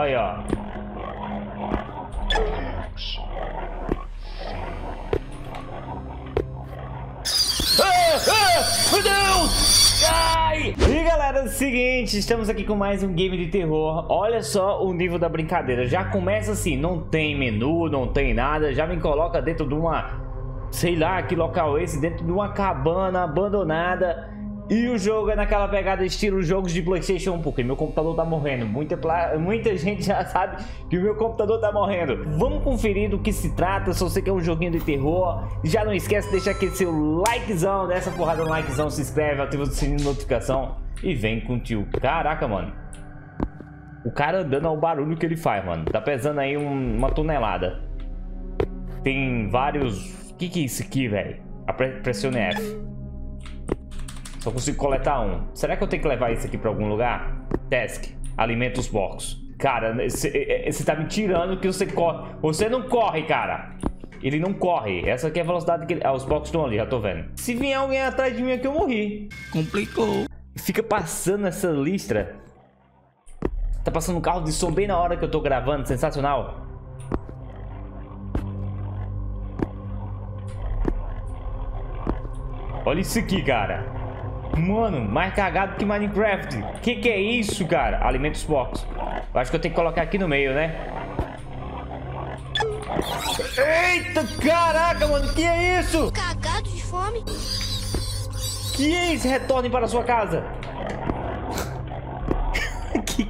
Aí, ó. Meu Deus! Ai! E galera, é o seguinte, estamos aqui com mais um game de terror. Olha só o nível da brincadeira. Já começa assim, não tem menu, não tem nada. Já me coloca dentro de uma... sei lá que local é esse, dentro de uma cabana abandonada. E o jogo é naquela pegada estilo jogos de PlayStation 1, porque meu computador tá morrendo. Muita gente já sabe que o meu computador tá morrendo. Vamos conferir do que se trata, se você quer um joguinho de terror. Já não esquece de deixar aquele seu likezão, dessa porrada no likezão, se inscreve, ativa o sininho de notificação e vem com o tio. Caraca, mano. O cara andando ao barulho que ele faz, mano. Tá pesando aí uma tonelada. Tem vários... que é isso aqui, velho? Pressione F. Só consigo coletar um. Será que eu tenho que levar isso aqui pra algum lugar? Task. Alimenta os porcos. Cara, você tá me tirando que você corre. Você não corre, cara. Ele não corre. Essa aqui é a velocidade que ele... Ah, os porcos estão ali, já tô vendo. Se vier alguém atrás de mim aqui, eu morri. Complicou. Fica passando essa listra. Tá passando um carro de som bem na hora que eu tô gravando. Sensacional. Olha isso aqui, cara. Mano, mais cagado que Minecraft. Que é isso, cara? Alimenta os porcos. Eu acho que eu tenho que colocar aqui no meio, né? Eita, caraca, mano. Que é isso? Cagado de fome. Que é isso? Retorne para a sua casa.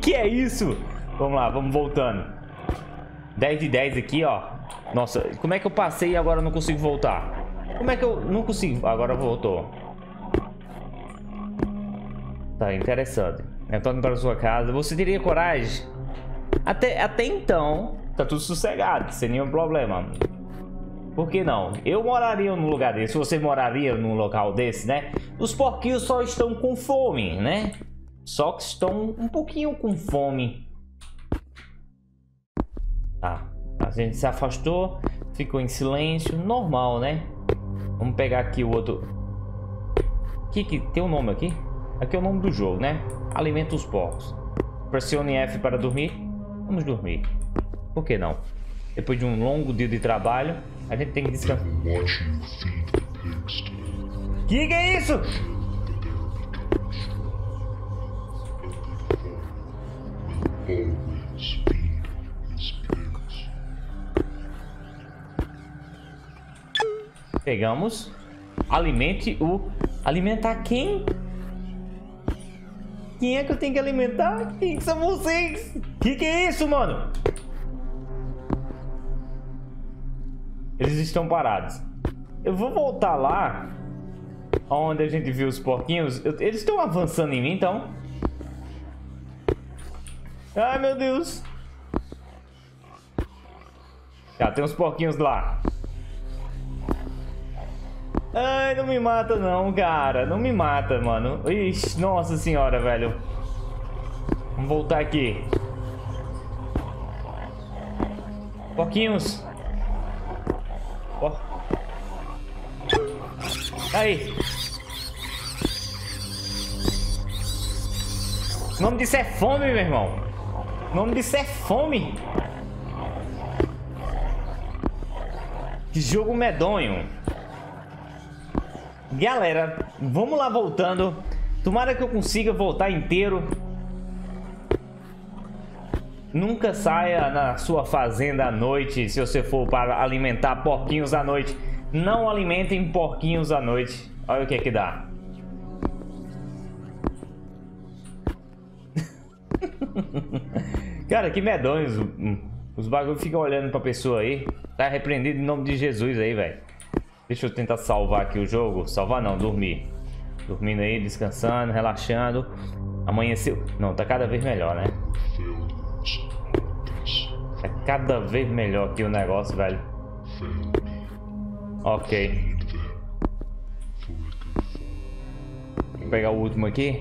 Que é isso? Vamos lá, vamos voltando. 10 de 10 aqui, ó. Nossa, como é que eu passei e agora não consigo voltar? Como é que eu não consigo? Agora voltou. Tá, interessante. Retorno para sua casa. Você teria coragem? Até então, tá tudo sossegado, sem nenhum problema. Por que não? Eu moraria num lugar desse. Você moraria num local desse, né? Os porquinhos só estão com fome, né? Só que estão um pouquinho com fome. Tá. A gente se afastou. Ficou em silêncio. Normal, né? Vamos pegar aqui o outro. Que tem um nome aqui? Aqui é o nome do jogo, né? Alimenta os porcos. Pressione F para dormir. Vamos dormir. Por que não? Depois de um longo dia de trabalho, a gente tem que descansar. Que é isso? Pegamos. Alimente o... Alimentar quem? Quem é que eu tenho que alimentar? Quem são vocês? Que é isso, mano? Eles estão parados. Eu vou voltar lá onde a gente viu os porquinhos. Eles estão avançando em mim, então. Ai, meu Deus. Já tem uns porquinhos lá. Ai, não me mata não, cara. Não me mata, mano. Ixi, nossa senhora, velho. Vamos voltar aqui. Porquinhos. Ó. Aí. O nome disso é fome, meu irmão. O nome disso é fome. Que jogo medonho. Galera, vamos lá voltando. Tomara que eu consiga voltar inteiro. Nunca saia na sua fazenda à noite. Se você for para alimentar porquinhos à noite, não alimentem porquinhos à noite. Olha o que é que dá. Cara, que medonhos. Os bagulhos ficam olhando pra pessoa aí. Tá repreendido em nome de Jesus aí, velho. Deixa eu tentar salvar aqui o jogo. Salvar não, dormir. Dormindo aí, descansando, relaxando. Amanheceu. Não, tá cada vez melhor, né? Tá cada vez melhor aqui o negócio, velho. Ok. Vou pegar o último aqui.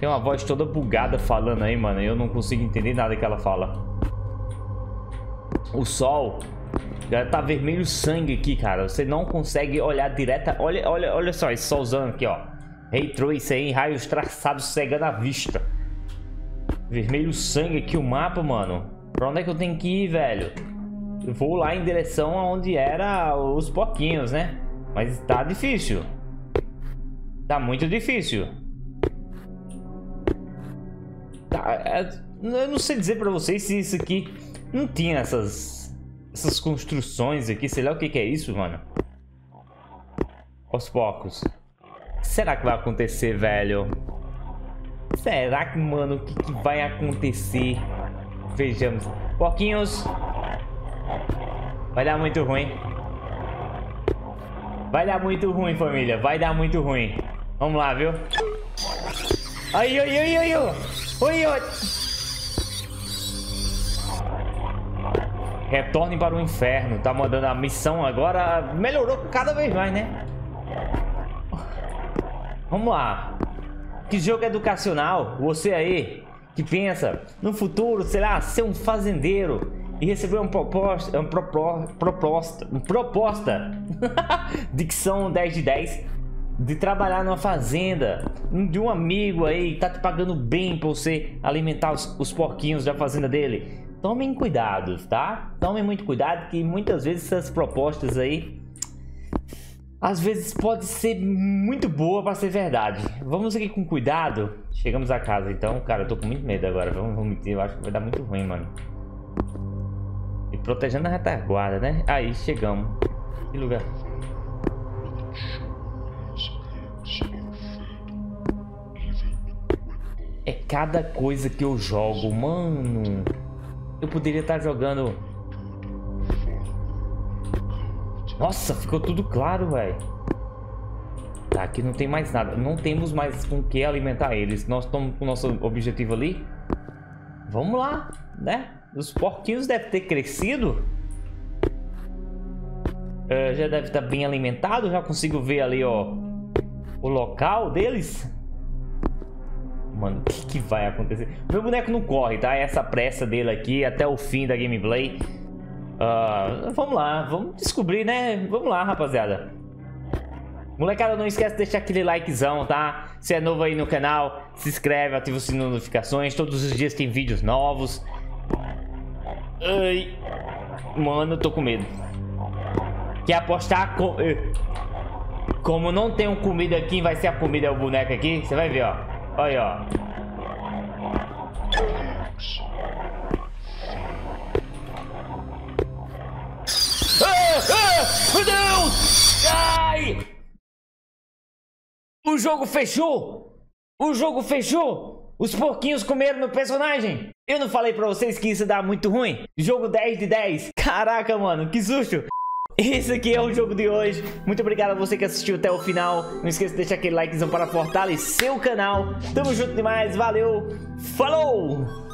Tem uma voz toda bugada falando aí, mano. Eu não consigo entender nada que ela fala. O sol... Já tá vermelho sangue aqui, cara. Você não consegue olhar direta. Olha só, esse solzão aqui, ó. Ray Trace aí, raios traçados cegando a vista. Vermelho sangue aqui o mapa, mano. Pra onde é que eu tenho que ir, velho? Eu vou lá em direção aonde era os porquinhos, né? Mas tá difícil. Tá muito difícil. Tá, eu não sei dizer pra vocês se isso aqui não tinha essas construções aqui. Sei lá o que que é isso, mano. Aos poucos. Será que vai acontecer, velho? Será que, mano, o que que vai acontecer? Vejamos. Porquinhos. Vai dar muito ruim. Vai dar muito ruim, família. Vai dar muito ruim. Vamos lá, viu? Ai, ai, ai, ai, ai. Ai, ai. Retorne para o inferno. Tá mandando a missão agora. Melhorou cada vez mais, né? Vamos lá. Que jogo educacional. Você aí que pensa no futuro, sei lá, ser um fazendeiro e receber uma proposta dicção 10 de 10 de trabalhar numa fazenda de um amigo aí que tá te pagando bem pra você alimentar os porquinhos da fazenda dele. Tomem cuidado, tá? Tomem muito cuidado, que muitas vezes essas propostas aí às vezes pode ser muito boa para ser verdade. Vamos aqui com cuidado. Chegamos a casa, então, cara, eu tô com muito medo agora. Vamos vomitar, eu acho que vai dar muito ruim, mano. E protegendo a retaguarda, né? Aí, chegamos. Que lugar? É cada coisa que eu jogo, mano. Eu poderia estar jogando... Nossa, ficou tudo claro, velho. Tá, aqui não tem mais nada. Não temos mais com o que alimentar eles. Nós estamos com o nosso objetivo ali. Vamos lá, né? Os porquinhos devem ter crescido. Já deve estar bem alimentado. Já consigo ver ali, ó, o local deles. Mano, o que vai acontecer? Meu boneco não corre, tá? Essa pressa dele aqui até o fim da gameplay. Vamos lá, vamos descobrir, né? Vamos lá, rapaziada. Molecada, não esquece de deixar aquele likezão, tá? Se é novo aí no canal, se inscreve, ativa o sininho de notificações. Todos os dias tem vídeos novos. Ai, mano, eu tô com medo. Quer apostar? Como não tenho comida aqui, vai ser a comida, é o boneco aqui. Você vai ver, ó. Olha aí, ó. Meu Deus! Ai! O jogo fechou! O jogo fechou! Os porquinhos comeram meu personagem! Eu não falei pra vocês que isso dá muito ruim? Jogo 10 de 10! Caraca, mano, que susto! Esse aqui é o jogo de hoje. Muito obrigado a você que assistiu até o final. Não esqueça de deixar aquele likezão para fortalecer o canal. Tamo junto demais, valeu! Falou!